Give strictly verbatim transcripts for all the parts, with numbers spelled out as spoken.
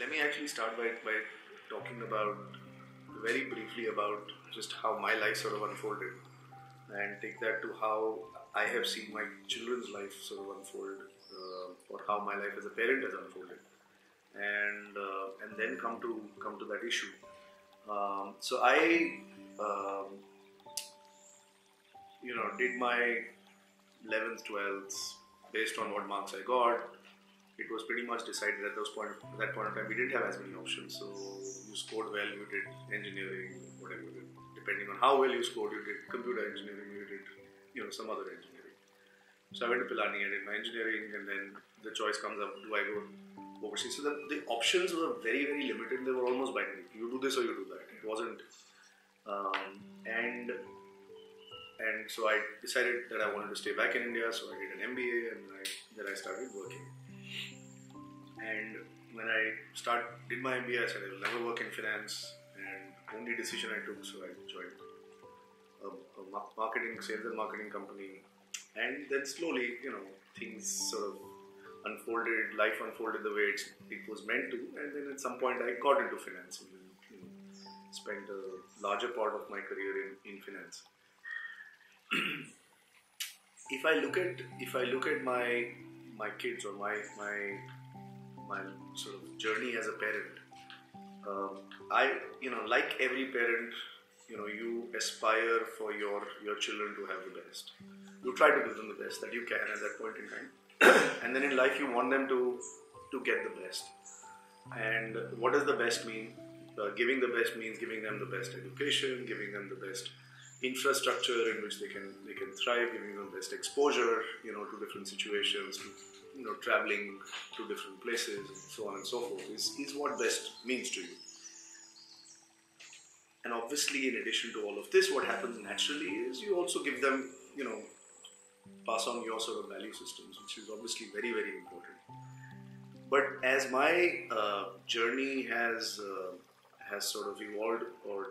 let me actually start by, by talking about, very briefly about just how my life sort of unfolded, and take that to how I have seen my children's life sort of unfold, uh, or how my life as a parent has unfolded, and uh, and then come to come to that issue. Um, so I, um, you know, did my eleventh, twelfth based on what marks I got. It was pretty much decided at those point, at that point of time, we didn't have as many options. So you scored well, you did engineering, whatever you did. Depending on how well you scored, you did computer engineering, you did, you know, some other engineering. So I went to Pilani, I did my engineering, and then the choice comes up, do I go overseas? So the, the options were very, very limited. They were almost binary. You do this or you do that. It wasn't. Um, and and so I decided that I wanted to stay back in India. So I did an M B A, and I, then I started working. And when I start, did my M B A, I said I will never work in finance, and only decision I took, so I joined a, a marketing, sales and marketing company. And then slowly, you know, things sort of unfolded, life unfolded the way it was meant to, and then at some point I got into finance, and you know, spent a larger part of my career in, in finance. If I look at, if I look at my, my kids or my, my my sort of journey as a parent, um, I, you know, like every parent, you know, you aspire for your, your children to have the best. You try to give them the best that you can at that point in time. And then in life, you want them to, to get the best. And what does the best mean? Uh, giving the best means giving them the best education, giving them the best infrastructure in which they can, they can thrive, giving them the best exposure, you know, to different situations, to, you know, traveling to different places and so on and so forth is, is what best means to you. And obviously, in addition to all of this, what happens naturally is you also give them, you know, pass on your sort of value systems, which is obviously very, very important. But as my uh, journey has uh, has sort of evolved, or,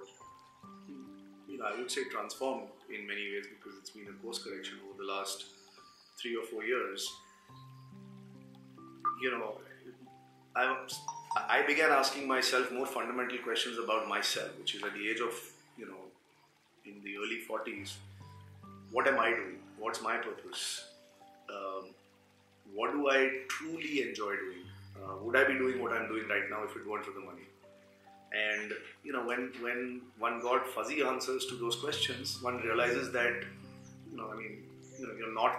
you know, I would say transformed in many ways, because it's been a course correction over the last three or four years. You know, I, I began asking myself more fundamental questions about myself, which is at the age of, you know, in the early forties, what am I doing? What's my purpose? Um, what do I truly enjoy doing? Uh, would I be doing what I'm doing right now if it weren't for the money? And, you know, when, when one got fuzzy answers to those questions, one realizes that, you know, I mean, you know, you're not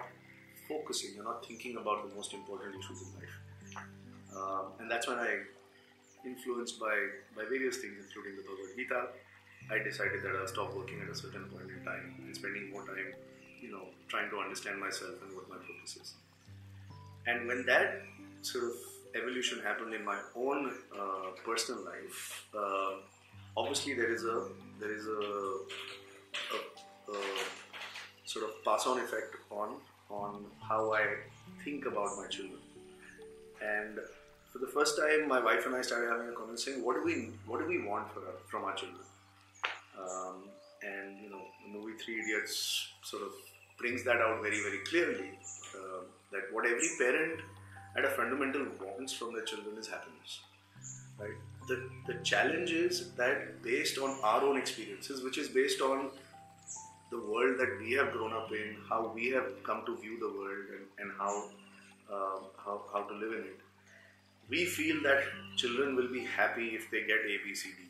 focusing, you're not thinking about the most important issues in life. Uh, and that's when I, influenced by, by various things, including the Bhagavad Gita, I decided that I'll stop working at a certain point in time and spending more time, you know, trying to understand myself and what my purpose is. And when that sort of evolution happened in my own uh, personal life, uh, obviously there is a there is a, a, a sort of pass-on effect on on how I think about my children. And for the first time, my wife and I started having a conversation: what do we, what do we want for our, from our children? Um, and you know, the movie Three Idiots sort of brings that out very, very clearly. Uh, that what every parent at a fundamental wants from their children is happiness. Right? The the challenge is that based on our own experiences, which is based on the world that we have grown up in, how we have come to view the world, and, and how. Uh, how, how to live in it. We feel that children will be happy if they get A, B, C, D, E,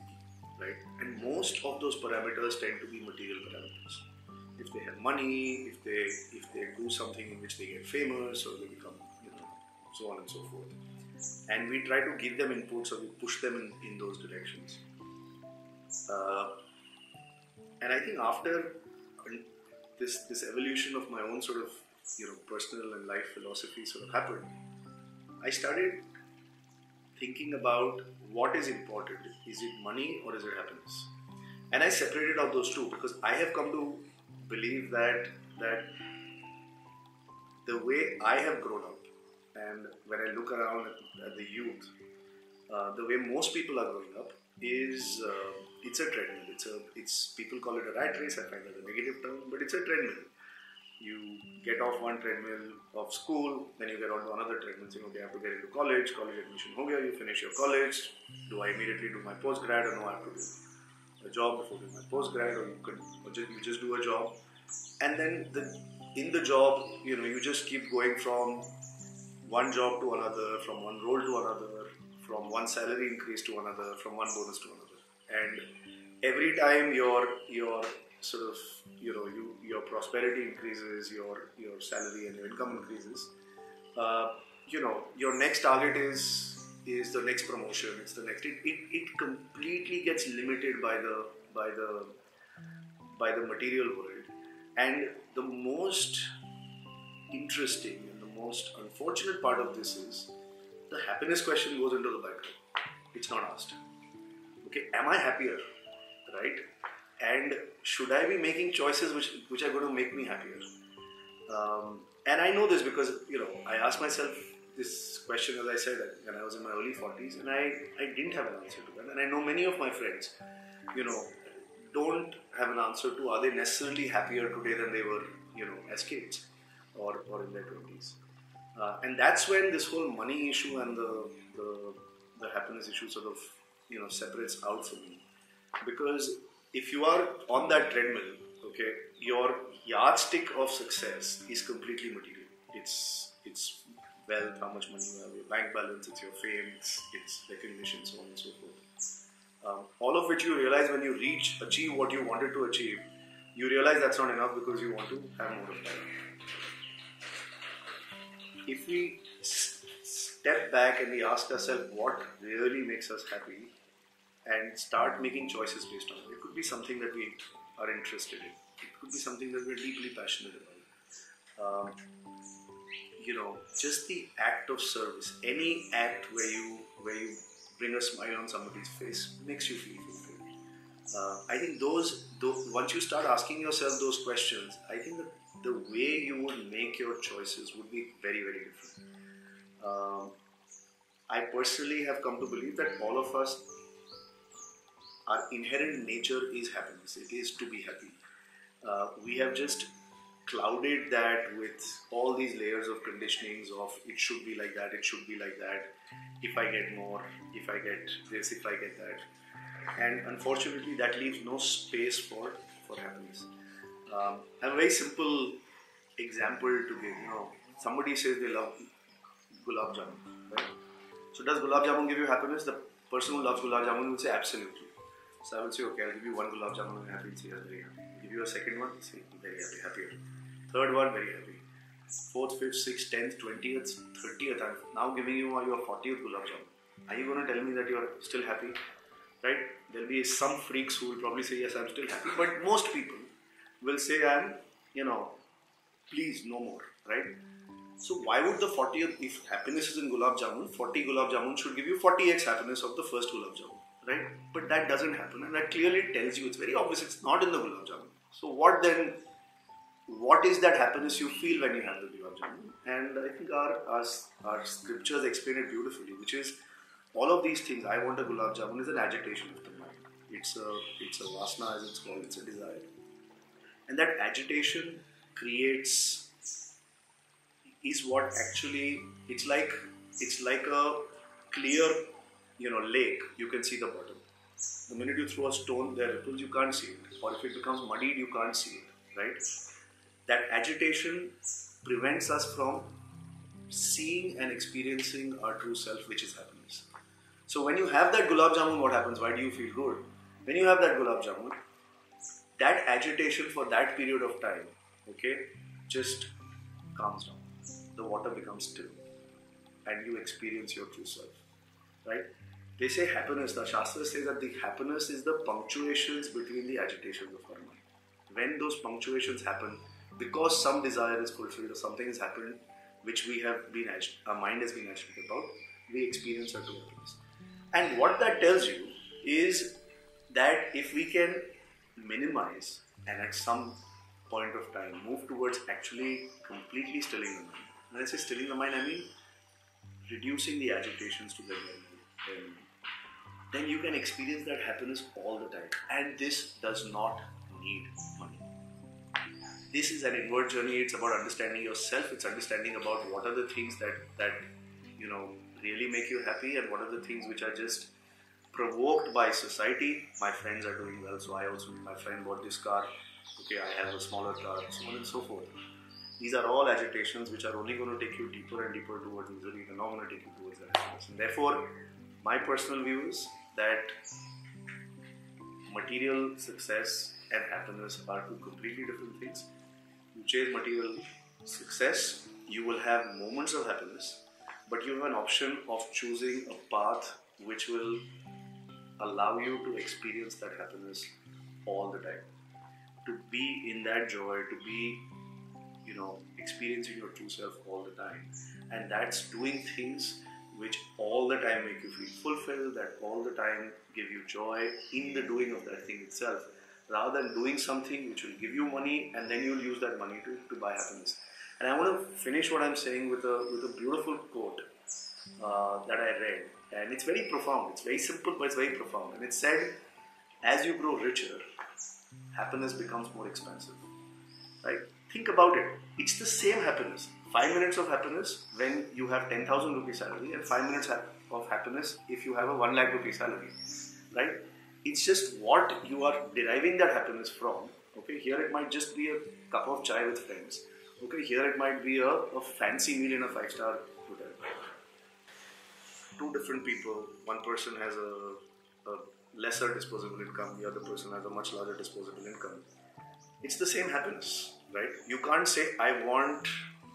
right? And most of those parameters tend to be material parameters. If they have money, if they if they do something in which they get famous, or they become, you know, so on and so forth. And we try to give them inputs, so or we push them in, in those directions. Uh, and I think after this this evolution of my own sort of, you know, personal and life philosophy sort of happened, I started thinking about what is important. Is it money or is it happiness? And I separated out those two, because I have come to believe that that the way I have grown up, and when I look around at, at the youth, uh, the way most people are growing up is uh, it's a treadmill. It's a it's people call it a rat race. I find that a negative term, but it's a treadmill. you get off one treadmill of school, then you get onto another treadmill saying, okay, I have to get into college, college admission ho gaya, you finish your college, do I immediately do my postgrad or no, I have to do a job before doing my postgrad, or you could, or just, you just do a job. And then the, in the job, you know, you just keep going from one job to another, from one role to another, from one salary increase to another, from one bonus to another. And every time your, your sort of, you know, you, your prosperity increases, your, your salary and your income increases, uh, you know, your next target is is the next promotion, it's the next, it, it, it completely gets limited by the, by the, by the material world. And the most interesting and the most unfortunate part of this is the happiness question goes into the background. It's not asked. Okay, am I happier? Right? And should I be making choices which, which are going to make me happier? Um, and I know this because, you know, I asked myself this question, as I said, when I was in my early forties, and I, I didn't have an answer to that. And I know many of my friends, you know, don't have an answer to are they necessarily happier today than they were, you know, as kids or, or in their twenties. Uh, and that's when this whole money issue and the, the, the happiness issue sort of, you know, separates out for me. Because if you are on that treadmill, okay, your yardstick of success is completely material. It's it's wealth, how much money you have, your bank balance, it's your fame, it's, it's recognition, so on and so forth. Um, all of which you realize when you reach, achieve what you wanted to achieve, you realize that's not enough because you want to have more of that. If we step back and we ask ourselves what really makes us happy, and start making choices based on it. It could be something that we are interested in. It could be something that we're deeply passionate about. Um, you know, just the act of service, any act where you where you bring a smile on somebody's face makes you feel fulfilled. Uh, I think those, those, once you start asking yourself those questions, I think that the way you would make your choices would be very, very different. Um, I personally have come to believe that all of us, our inherent nature is happiness. It is to be happy. Uh, we have just clouded that with all these layers of conditionings of it should be like that, it should be like that, if I get more, if I get this, if I get that. And unfortunately, that leaves no space for, for happiness. Um, I have a very simple example to give. You know, somebody says they love Gulab Jamun, right? So does Gulab Jamun give you happiness? The person who loves Gulab Jamun will say absolutely. So I will say, okay, I'll give you one Gulab Jamun, I'm happy, see, I'm very happy. Give you a second one, see, very happy, happier. Third one, very happy. Fourth, fifth, sixth, tenth, twentieth, thirtieth, I'm now giving you your fortieth Gulab Jamun. Are you going to tell me that you're still happy? Right? There'll be some freaks who will probably say, yes, I'm still happy. But most people will say, I'm, you know, please, no more. Right? So why would the fortieth, if happiness is in Gulab Jamun, forty Gulab Jamun should give you forty x happiness of the first Gulab Jamun. Right? But that doesn't happen, and that clearly tells you, it's very obvious, it's not in the Gulab Jamun. So what then, what is that happiness you feel when you have the Gulab Jamun? And I think our, our, our scriptures explain it beautifully, which is all of these things, I want a Gulab Jamun, is an agitation of the mind. It's a, it's a vasana, as it's called, it's a desire. And that agitation creates, is what actually, it's like, it's like a clear, you know, lake, you can see the bottom. The minute you throw a stone, there are ripples, you can't see it. Or if it becomes muddied, you can't see it, right? That agitation prevents us from seeing and experiencing our true self, which is happiness. So when you have that Gulab Jamun, what happens? Why do you feel good? When you have that Gulab Jamun, that agitation for that period of time, okay, just calms down. The water becomes still and you experience your true self, right? They say happiness, the shastra says that the happiness is the punctuations between the agitations of our mind. When those punctuations happen, because some desire is fulfilled or something has happened which we have been, our mind has been agitated about, we experience our true happiness. And what that tells you is that if we can minimize and at some point of time move towards actually completely stilling the mind. When I say stilling the mind, I mean reducing the agitations to their minimum. Then you can experience that happiness all the time. And this does not need money. this is an inward journey. It's about understanding yourself. It's understanding about what are the things that, that you know, really make you happy, and what are the things which are just provoked by society. My friends are doing well, so I also, my friend bought this car, okay, I have a smaller car, so on and so forth. These are all agitations which are only going to take you deeper and deeper towards misery. They're not going to take you towards that. And therefore, my personal view is that material success and happiness are two completely different things. You chase material success, you will have moments of happiness, but you have an option of choosing a path which will allow you to experience that happiness all the time. To be in that joy, to be, you know, experiencing your true self all the time. And that's doing things which all the time make you feel fulfilled, that all the time give you joy in the doing of that thing itself, rather than doing something which will give you money and then you'll use that money to, to buy happiness. And I want to finish what I'm saying with a, with a beautiful quote uh, that I read. And it's very profound. It's very simple, but it's very profound. And it said, as you grow richer, happiness becomes more expensive. Right? Think about it. It's the same happiness. Five minutes of happiness when you have ten thousand rupee salary, and five minutes of happiness if you have a one lakh rupee salary. Right? It's just what you are deriving that happiness from. Okay, here it might just be a cup of chai with friends. Okay, here it might be a, a fancy meal in a five-star hotel. Two different people, one person has a, a lesser disposable income, the other person has a much larger disposable income. It's the same happiness, right? You can't say, I want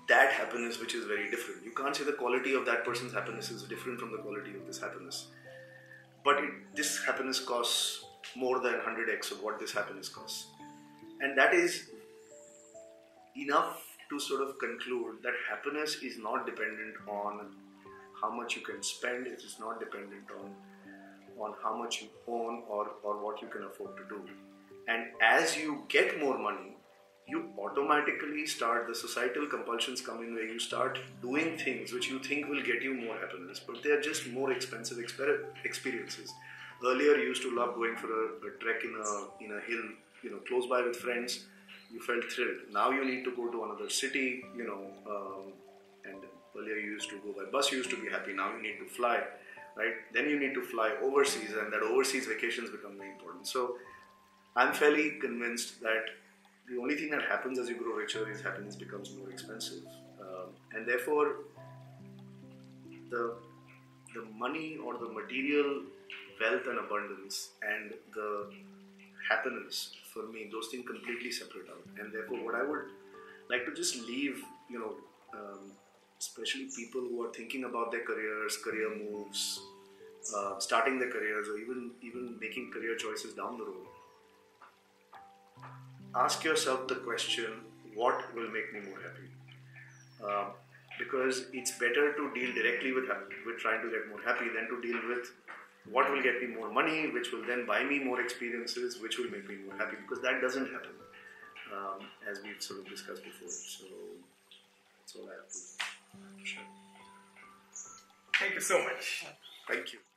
that happiness which is very different. You can't say the quality of that person's happiness is different from the quality of this happiness. But it, this happiness costs more than one hundred x of what this happiness costs. And that is enough to sort of conclude that happiness is not dependent on how much you can spend. It is not dependent on, on how much you own or, or what you can afford to do. And as you get more money, you automatically start, the societal compulsions come in where you start doing things which you think will get you more happiness, but they are just more expensive exper- experiences. Earlier, you used to love going for a, a trek in a, in a hill, you know, close by with friends. You felt thrilled. Now you need to go to another city, you know, um, and earlier you used to go by bus, you used to be happy. Now you need to fly, right? Then you need to fly overseas, and that overseas vacations become very important. So I'm fairly convinced that the only thing that happens as you grow richer is happiness becomes more expensive. Um, and therefore, the, the money or the material wealth and abundance and the happiness, for me, those things completely separate out. And therefore, what I would like to just leave, you know, um, especially people who are thinking about their careers, career moves, uh, starting their careers, or even, even making career choices down the road. Ask yourself the question, what will make me more happy? Uh, because it's better to deal directly with, with trying to get more happy than to deal with what will get me more money, which will then buy me more experiences, which will make me more happy, because that doesn't happen, um, as we've sort of discussed before. So that's all I have to share. Thank you so much. Thank you.